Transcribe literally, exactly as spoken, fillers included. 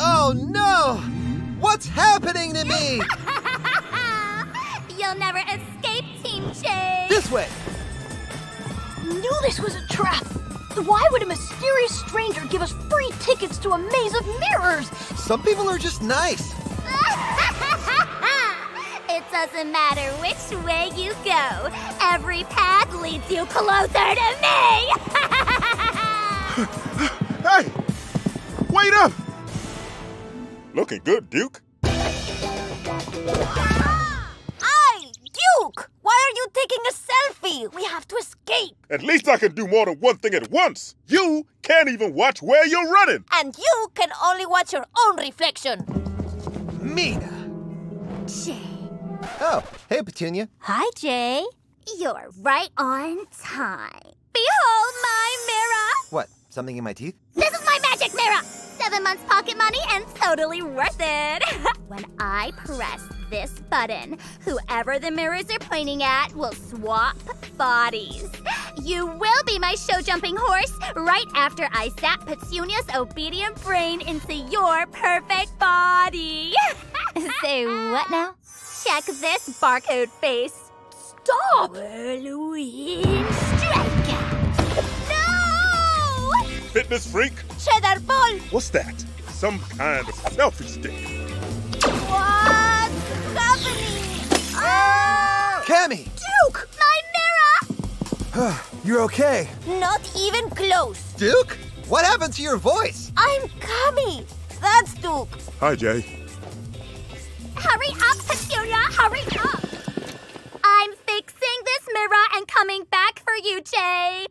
Oh no! What's happening to me? You'll never escape, Team Jay! This way! Knew this was a trap! Why would a mysterious stranger give us free tickets to a maze of mirrors? Some people are just nice. It doesn't matter which way you go. Every path leads you closer to me! Hey! Wait up! Looking good, Duke. Hey, Duke! Why are you taking a selfie? We have to escape. At least I can do more than one thing at once. You can't even watch where you're running. And you can only watch your own reflection. Mina. Jay. Oh, hey, Petunia. Hi, Jay. You're right on time. Behold my mirror. What, something in my teeth? This is my magic mirror. Seven months pocket money and totally worth it. When I press this button, whoever the mirrors are pointing at will swap bodies. You will be my show-jumping horse right after I zap Petunia's obedient brain into your perfect body. Say what now? Check this barcode face. Stop! Whirlwind strike! No! Fitness freak? Cheddar ball! What's that? Some kind of selfie stick. Whoa! Oh! Cami! Duke! My mirror! You're okay. Not even close. Duke? What happened to your voice? I'm Cami. That's Duke. Hi, Jay. Hurry up, Petunia. Hurry up. I'm fixing this mirror and coming back for you, Jay.